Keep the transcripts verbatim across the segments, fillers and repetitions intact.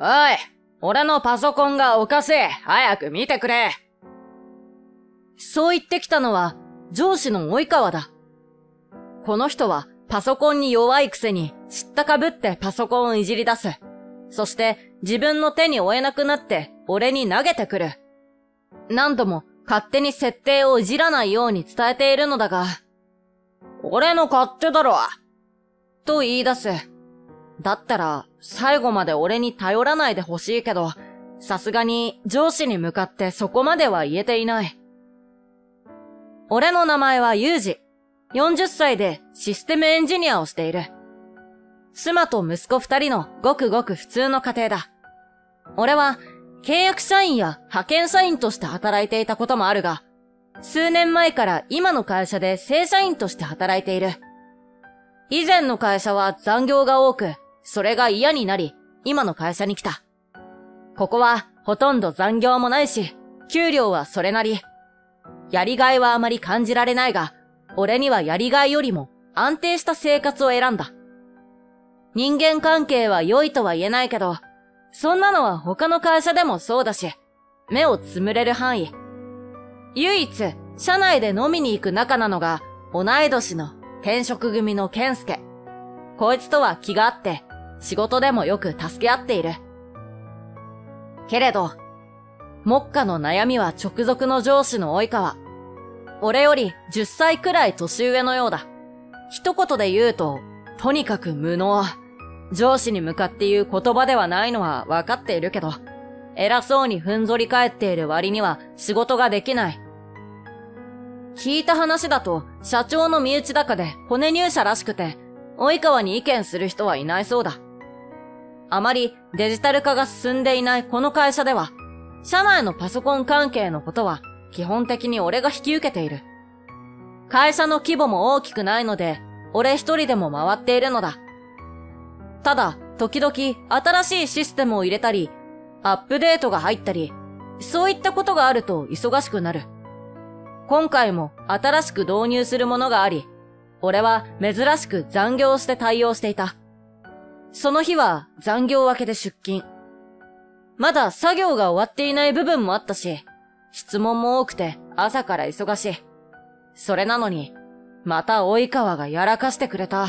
おい、俺のパソコンがおかしい。早く見てくれ。そう言ってきたのは、上司の及川だ。この人は、パソコンに弱いくせに、知ったかぶってパソコンをいじり出す。そして、自分の手に負えなくなって、俺に投げてくる。何度も、勝手に設定をいじらないように伝えているのだが、俺の勝手だろと言い出す。だったら、最後まで俺に頼らないでほしいけど、さすがに上司に向かってそこまでは言えていない。俺の名前はユージ。よんじゅっさいでシステムエンジニアをしている。妻と息子二人のごくごく普通の家庭だ。俺は契約社員や派遣社員として働いていたこともあるが、数年前から今の会社で正社員として働いている。以前の会社は残業が多く、それが嫌になり、今の会社に来た。ここはほとんど残業もないし、給料はそれなり。やりがいはあまり感じられないが、俺にはやりがいよりも安定した生活を選んだ。人間関係は良いとは言えないけど、そんなのは他の会社でもそうだし、目をつむれる範囲。唯一、社内で飲みに行く仲なのが、同い年の転職組の健介。こいつとは気があって、仕事でもよく助け合っている。けれど、目下の悩みは直属の上司の及川。俺よりじゅっさいくらい年上のようだ。一言で言うと、とにかく無能。上司に向かって言う言葉ではないのは分かっているけど、偉そうにふんぞり返っている割には仕事ができない。聞いた話だと、社長の身内だかで骨入社らしくて、及川に意見する人はいないそうだ。あまりデジタル化が進んでいないこの会社では、社内のパソコン関係のことは基本的に俺が引き受けている。会社の規模も大きくないので、俺一人でも回っているのだ。ただ、時々新しいシステムを入れたり、アップデートが入ったり、そういったことがあると忙しくなる。今回も新しく導入するものがあり、俺は珍しく残業して対応していた。その日は残業明けで出勤。まだ作業が終わっていない部分もあったし、質問も多くて朝から忙しい。それなのに、また及川がやらかしてくれた。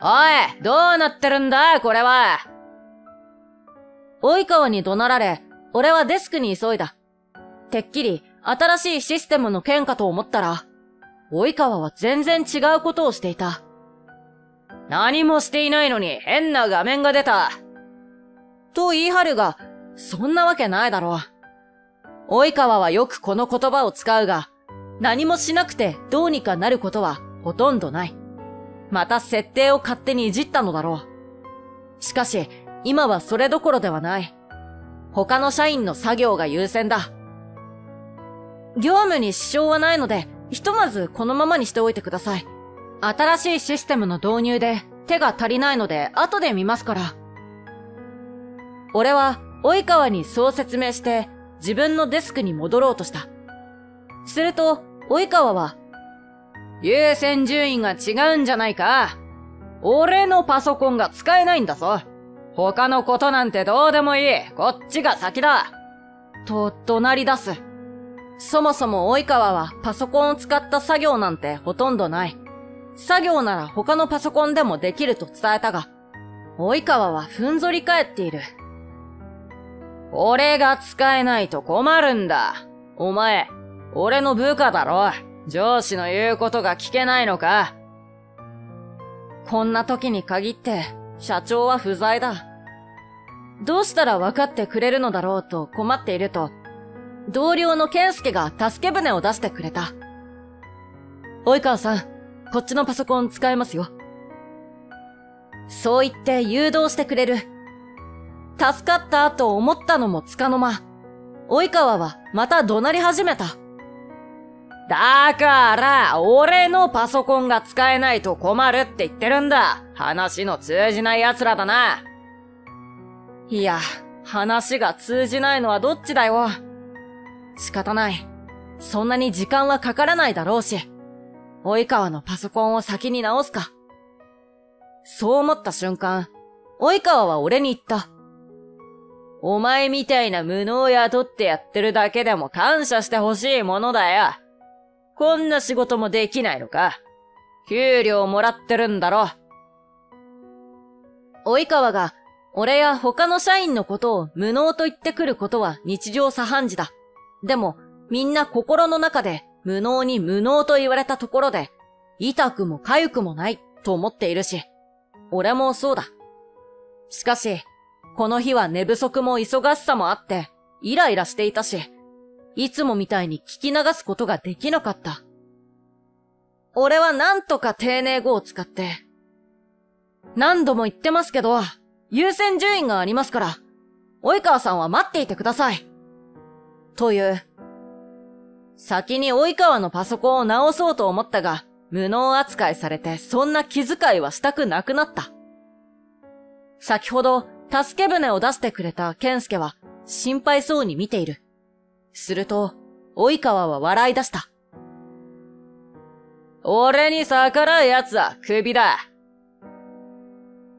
おい、どうなってるんだ、これは。及川に怒鳴られ、俺はデスクに急いだ。てっきり新しいシステムの件かと思ったら、及川は全然違うことをしていた。何もしていないのに変な画面が出た。と言い張るが、そんなわけないだろう。及川はよくこの言葉を使うが、何もしなくてどうにかなることはほとんどない。また設定を勝手にいじったのだろう。しかし、今はそれどころではない。他の社員の作業が優先だ。業務に支障はないので、ひとまずこのままにしておいてください。新しいシステムの導入で手が足りないので後で見ますから。俺は及川にそう説明して自分のデスクに戻ろうとした。すると、及川は、優先順位が違うんじゃないか。俺のパソコンが使えないんだぞ。他のことなんてどうでもいい。こっちが先だ。と怒鳴り出す。そもそも及川はパソコンを使った作業なんてほとんどない。作業なら他のパソコンでもできると伝えたが、及川はふんぞり返っている。俺が使えないと困るんだ。お前、俺の部下だろ。上司の言うことが聞けないのか。こんな時に限って社長は不在だ。どうしたら分かってくれるのだろうと困っていると、同僚の健介が助け舟を出してくれた。及川さん、こっちのパソコン使えますよ。そう言って誘導してくれる。助かったと思ったのもつかの間、及川はまた怒鳴り始めた。だから、俺のパソコンが使えないと困るって言ってるんだ。話の通じない奴らだな。いや、話が通じないのはどっちだよ。仕方ない。そんなに時間はかからないだろうし、及川のパソコンを先に直すか。そう思った瞬間、及川は俺に言った。お前みたいな無能を雇ってやってるだけでも感謝してほしいものだよ。こんな仕事もできないのか。給料もらってるんだろ。及川が俺や他の社員のことを無能と言ってくることは日常茶飯事だ。でもみんな心の中で無能に無能と言われたところで痛くも痒くもないと思っているし、俺もそうだ。しかし、この日は寝不足も忙しさもあって、イライラしていたし、いつもみたいに聞き流すことができなかった。俺はなんとか丁寧語を使って、何度も言ってますけど、優先順位がありますから、及川さんは待っていてください。という。先に及川のパソコンを直そうと思ったが、無能扱いされてそんな気遣いはしたくなくなった。先ほど、助け舟を出してくれた健介は心配そうに見ている。すると、及川は笑い出した。俺に逆らう奴はクビだ。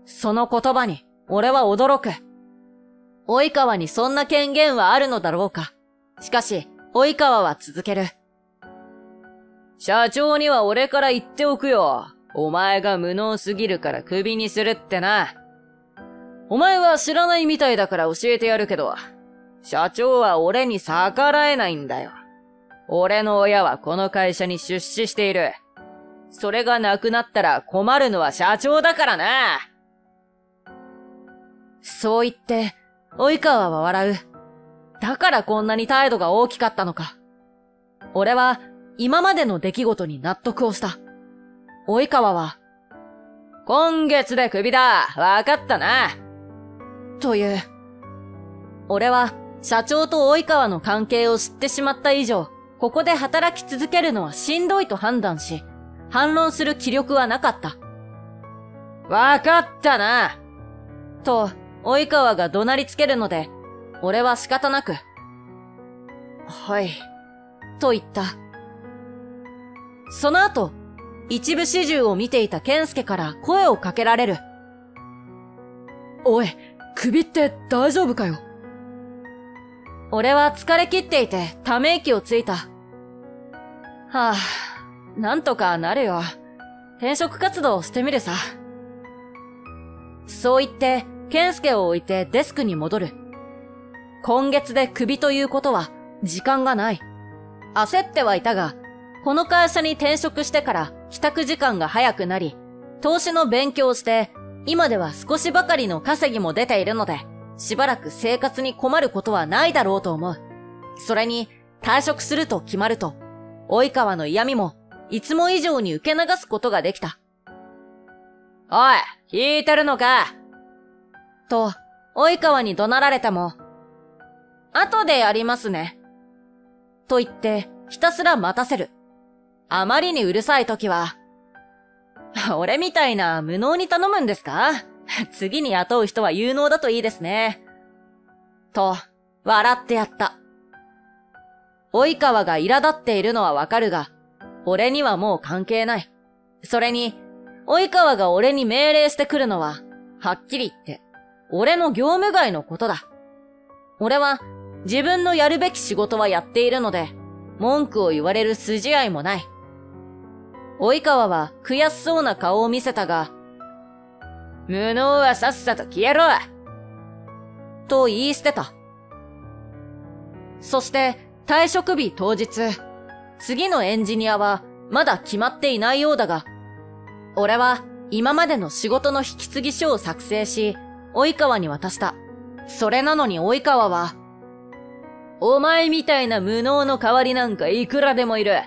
その言葉に俺は驚く。及川にそんな権限はあるのだろうか。しかし、及川は続ける。社長には俺から言っておくよ。お前が無能すぎるからクビにするってな。お前は知らないみたいだから教えてやるけど、社長は俺に逆らえないんだよ。俺の親はこの会社に出資している。それがなくなったら困るのは社長だからな。そう言って、及川は笑う。だからこんなに態度が大きかったのか。俺は今までの出来事に納得をした。及川は、今月でクビだ。わかったな。という。俺は社長と及川の関係を知ってしまった以上、ここで働き続けるのはしんどいと判断し、反論する気力はなかった。わかったな。と、及川が怒鳴りつけるので、俺は仕方なく、はい、と言った。その後、一部始終を見ていた健介から声をかけられる。おい、首って大丈夫かよ。俺は疲れ切っていてため息をついた。はあ、なんとかなるよ。転職活動をしてみるさ。そう言って、健介を置いてデスクに戻る。今月で首ということは時間がない。焦ってはいたが、この会社に転職してから帰宅時間が早くなり、投資の勉強をして、今では少しばかりの稼ぎも出ているので、しばらく生活に困ることはないだろうと思う。それに、退職すると決まると、及川の嫌味も、いつも以上に受け流すことができた。おい、聞いてるのか？と、及川に怒鳴られても、後でやりますね。と言って、ひたすら待たせる。あまりにうるさい時は、俺みたいな無能に頼むんですか？次に雇う人は有能だといいですね。と、笑ってやった。及川が苛立っているのはわかるが、俺にはもう関係ない。それに、及川が俺に命令してくるのは、はっきり言って、俺の業務外のことだ。俺は、自分のやるべき仕事はやっているので、文句を言われる筋合いもない。及川は悔しそうな顔を見せたが、無能はさっさと消えろ！と言い捨てた。そして退職日当日、次のエンジニアはまだ決まっていないようだが、俺は今までの仕事の引き継ぎ書を作成し、及川に渡した。それなのに及川は、お前みたいな無能の代わりなんかいくらでもいる。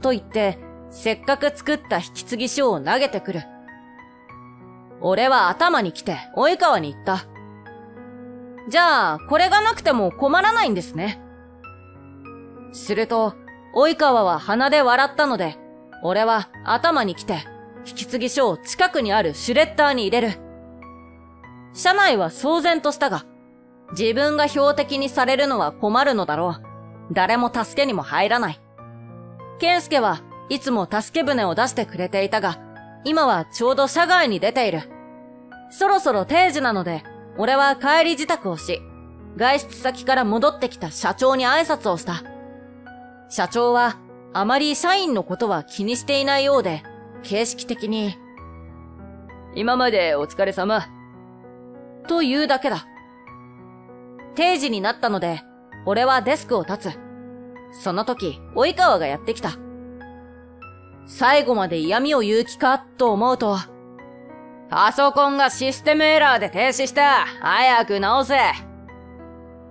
と言って、せっかく作った引き継ぎ書を投げてくる。俺は頭に来て、及川に言った。じゃあ、これがなくても困らないんですね。すると、及川は鼻で笑ったので、俺は頭に来て、引き継ぎ書を近くにあるシュレッダーに入れる。社内は騒然としたが、自分が標的にされるのは困るのだろう。誰も助けにも入らない。健介はいつも助け舟を出してくれていたが、今はちょうど社外に出ている。そろそろ定時なので、俺は帰り自宅をし、外出先から戻ってきた社長に挨拶をした。社長は、あまり社員のことは気にしていないようで、形式的に、今までお疲れ様。というだけだ。定時になったので、俺はデスクを立つ。その時、及川がやってきた。最後まで嫌味を言う気か、と思うと、パソコンがシステムエラーで停止した。早く直せ。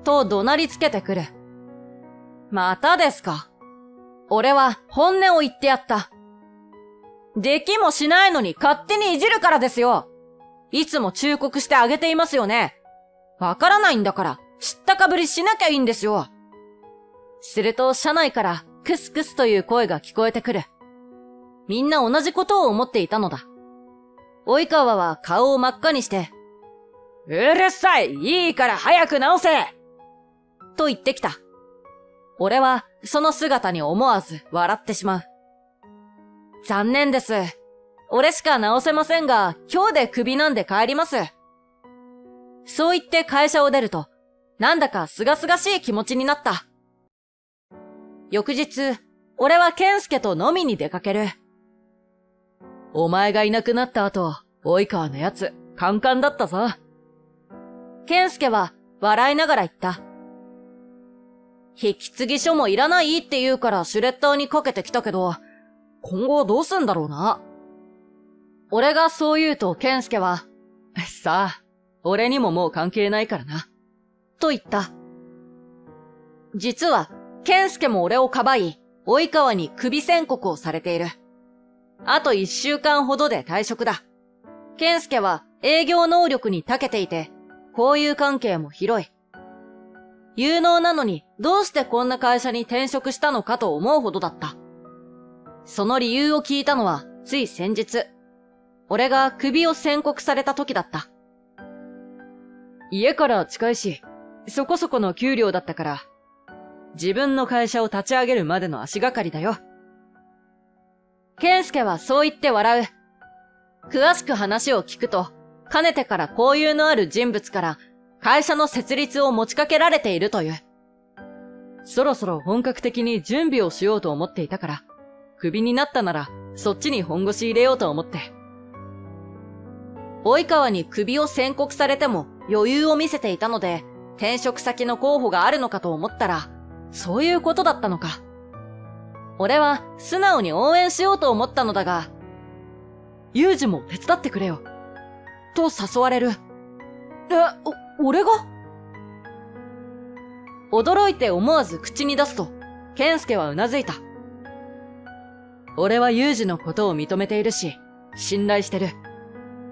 と怒鳴りつけてくる。またですか。俺は本音を言ってやった。できもしないのに勝手にいじるからですよ。いつも忠告してあげていますよね。わからないんだから、知ったかぶりしなきゃいいんですよ。すると車内からクスクスという声が聞こえてくる。みんな同じことを思っていたのだ。及川は顔を真っ赤にして、うるさい！いいから早く直せ！と言ってきた。俺はその姿に思わず笑ってしまう。残念です。俺しか直せませんが、今日でクビなんで帰ります。そう言って会社を出ると、なんだか清々しい気持ちになった。翌日、俺は健介と飲みに出かける。お前がいなくなった後、及川のやつ、カンカンだったぞ。健介は笑いながら言った。引き継ぎ書もいらないって言うからシュレッダーにかけてきたけど、今後どうすんだろうな。俺がそう言うと健介は、さあ、俺にももう関係ないからな。と言った。実は、健介も俺をかばい、及川にクビ宣告をされている。あと一週間ほどで退職だ。健介は営業能力に長けていて、交友関係も広い。有能なのにどうしてこんな会社に転職したのかと思うほどだった。その理由を聞いたのはつい先日、俺がクビを宣告された時だった。家から近いし、そこそこの給料だったから、自分の会社を立ち上げるまでの足がかりだよ。健介はそう言って笑う。詳しく話を聞くと、かねてから交友のある人物から会社の設立を持ちかけられているという。そろそろ本格的に準備をしようと思っていたから、クビになったならそっちに本腰入れようと思って。及川にクビを宣告されても余裕を見せていたので、転職先の候補があるのかと思ったら、そういうことだったのか。俺は素直に応援しようと思ったのだが、ユージも手伝ってくれよ。と誘われる。え、お、俺が？驚いて思わず口に出すと、健介はうなずいた。俺はユージのことを認めているし、信頼してる。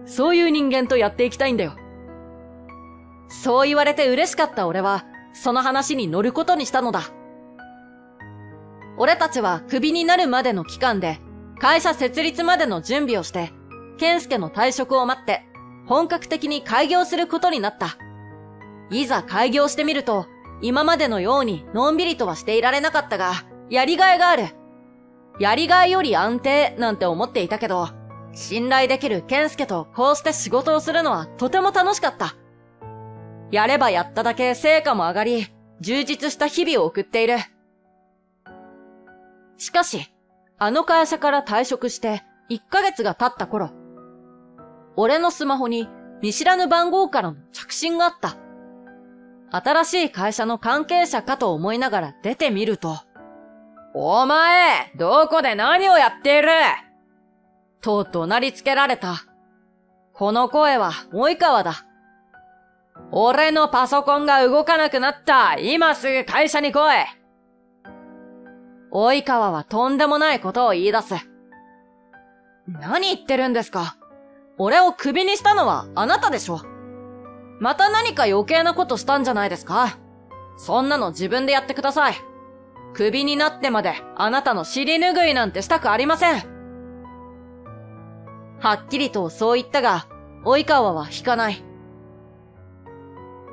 そういう人間とやっていきたいんだよ。そう言われて嬉しかった俺は、その話に乗ることにしたのだ。俺たちはクビになるまでの期間で、会社設立までの準備をして、健介の退職を待って、本格的に開業することになった。いざ開業してみると、今までのようにのんびりとはしていられなかったが、やりがいがある。やりがいより安定なんて思っていたけど、信頼できる健介とこうして仕事をするのはとても楽しかった。やればやっただけ成果も上がり、充実した日々を送っている。しかし、あの会社から退職していっかげつが経った頃、俺のスマホに見知らぬ番号からの着信があった。新しい会社の関係者かと思いながら出てみると、お前、どこで何をやっている？と怒鳴りつけられた。この声は及川だ。俺のパソコンが動かなくなった。今すぐ会社に来い。及川はとんでもないことを言い出す。何言ってるんですか？俺をクビにしたのはあなたでしょ。また何か余計なことしたんじゃないですか？そんなの自分でやってください。クビになってまであなたの尻拭いなんてしたくありません。はっきりとそう言ったが、及川は引かない。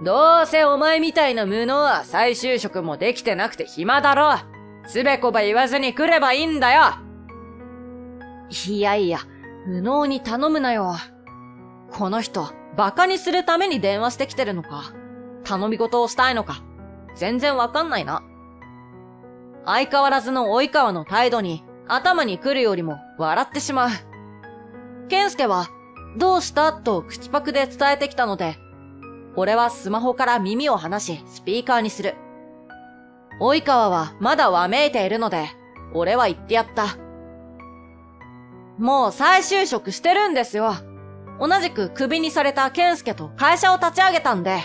どうせお前みたいな無能は再就職もできてなくて暇だろう。つべこば言わずに来ればいいんだよ。いやいや、無能に頼むなよ。この人、バカにするために電話してきてるのか、頼み事をしたいのか、全然わかんないな。相変わらずの及川の態度に頭に来るよりも笑ってしまう。健介は、どうしたと口パクで伝えてきたので、俺はスマホから耳を離しスピーカーにする。及川はまだわめいているので、俺は言ってやった。もう再就職してるんですよ。同じくクビにされた健介と会社を立ち上げたんで。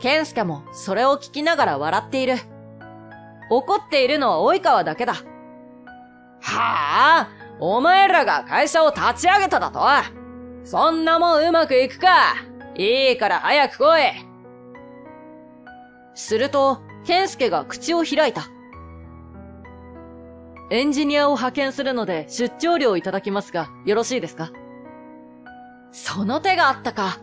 健介もそれを聞きながら笑っている。怒っているのは及川だけだ。はぁ、お前らが会社を立ち上げただと？そんなもんうまくいくか。いいから早く来い。すると、健介が口を開いた。エンジニアを派遣するので出張料いただきますが、よろしいですか？その手があったか。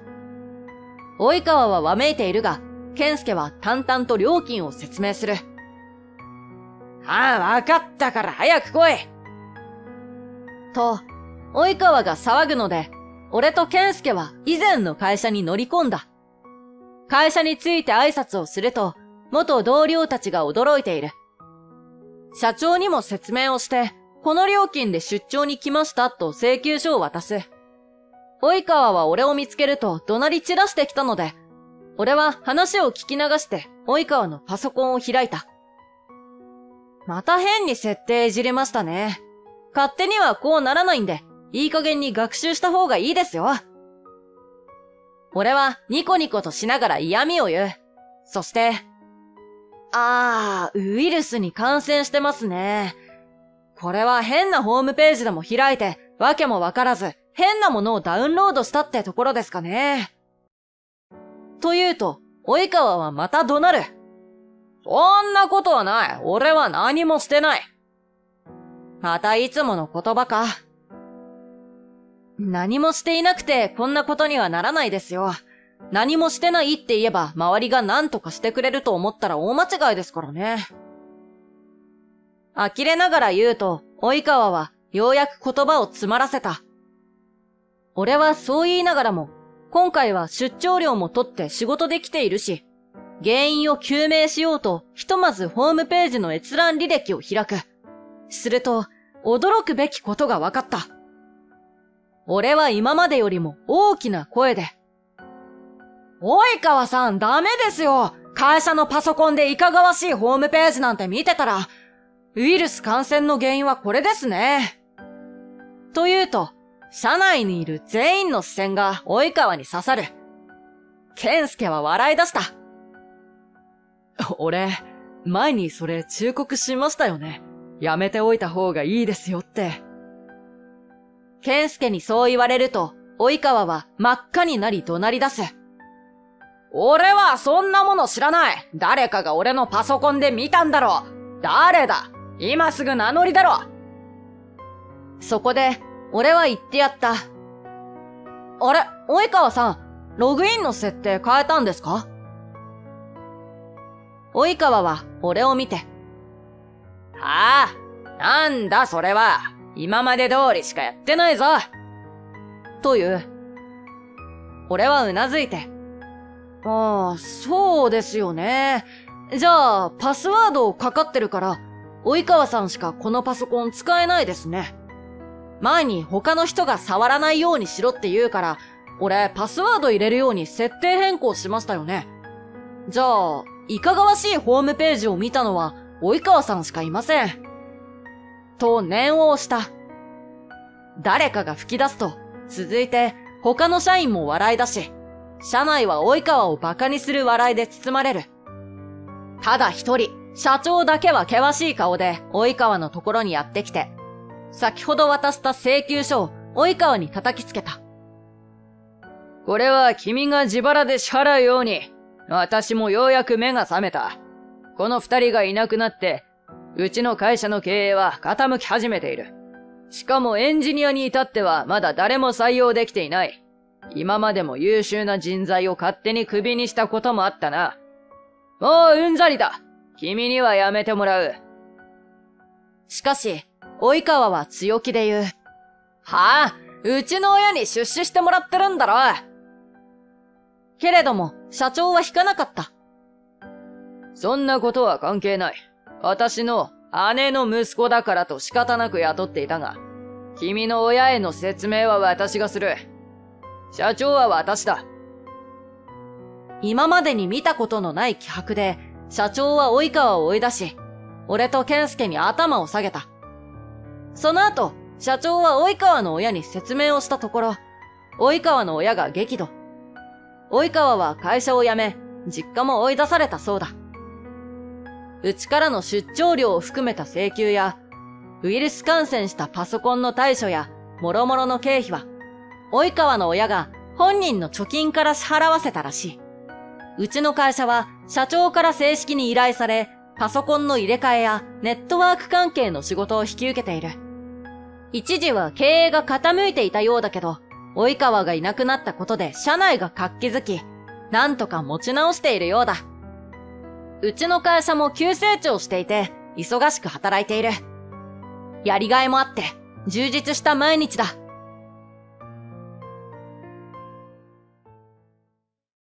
及川はわめいているが、健介は淡々と料金を説明する。ああ、わかったから早く来い。と、及川が騒ぐので、俺と健介は以前の会社に乗り込んだ。会社について挨拶をすると、元同僚たちが驚いている。社長にも説明をして、この料金で出張に来ましたと請求書を渡す。及川は俺を見つけると怒鳴り散らしてきたので、俺は話を聞き流して及川のパソコンを開いた。また変に設定いじりましたね。勝手にはこうならないんで、いい加減に学習した方がいいですよ。俺はニコニコとしながら嫌味を言う。そして、あー、ウイルスに感染してますね。これは変なホームページでも開いて、わけもわからず、変なものをダウンロードしたってところですかね。というと、及川はまた怒鳴る。そんなことはない。俺は何もしてない。またいつもの言葉か。何もしていなくてこんなことにはならないですよ。何もしてないって言えば周りが何とかしてくれると思ったら大間違いですからね。呆れながら言うと、及川はようやく言葉を詰まらせた。俺はそう言いながらも、今回は出張料も取って仕事できているし、原因を究明しようとひとまずホームページの閲覧履歴を開く。すると、驚くべきことが分かった。俺は今までよりも大きな声で、及川さんダメですよ。会社のパソコンでいかがわしいホームページなんて見てたら、ウイルス感染の原因はこれですね。というと、社内にいる全員の視線が及川に刺さる。健介は笑い出した。俺、前にそれ忠告しましたよね。やめておいた方がいいですよって。健介にそう言われると、及川は真っ赤になり怒鳴り出す。俺はそんなもの知らない。誰かが俺のパソコンで見たんだろう。誰だ？今すぐ名乗りだろ。そこで、俺は言ってやった。あれ、及川さん、ログインの設定変えたんですか？及川は俺を見て、ああ、なんだそれは、今まで通りしかやってないぞという。俺はうなずいて、ああ、そうですよね。じゃあ、パスワードをかかってるから、及川さんしかこのパソコン使えないですね。前に他の人が触らないようにしろって言うから、俺パスワード入れるように設定変更しましたよね。じゃあ、いかがわしいホームページを見たのは、及川さんしかいません。と念を押した。誰かが吹き出すと、続いて他の社員も笑い出し、社内は及川を馬鹿にする笑いで包まれる。ただ一人、社長だけは険しい顔で及川のところにやってきて、先ほど渡した請求書を及川に叩きつけた。これは君が自腹で支払うように、私もようやく目が覚めた。この二人がいなくなって、うちの会社の経営は傾き始めている。しかもエンジニアに至ってはまだ誰も採用できていない。今までも優秀な人材を勝手にクビにしたこともあったな。もううんざりだ。君にはやめてもらう。しかし、及川は強気で言う。はぁ、あ、うちの親に出資してもらってるんだろ。けれども、社長は引かなかった。そんなことは関係ない。私の姉の息子だからと仕方なく雇っていたが、君の親への説明は私がする。社長は私だ。今までに見たことのない気迫で、社長は及川を追い出し、俺と健介に頭を下げた。その後、社長は及川の親に説明をしたところ、及川の親が激怒。及川は会社を辞め、実家も追い出されたそうだ。うちからの出張料を含めた請求や、ウイルス感染したパソコンの対処や、諸々の経費は、及川の親が本人の貯金から支払わせたらしい。うちの会社は社長から正式に依頼され、パソコンの入れ替えやネットワーク関係の仕事を引き受けている。一時は経営が傾いていたようだけど、及川がいなくなったことで社内が活気づき、なんとか持ち直しているようだ。うちの会社も急成長していて、忙しく働いている。やりがいもあって、充実した毎日だ。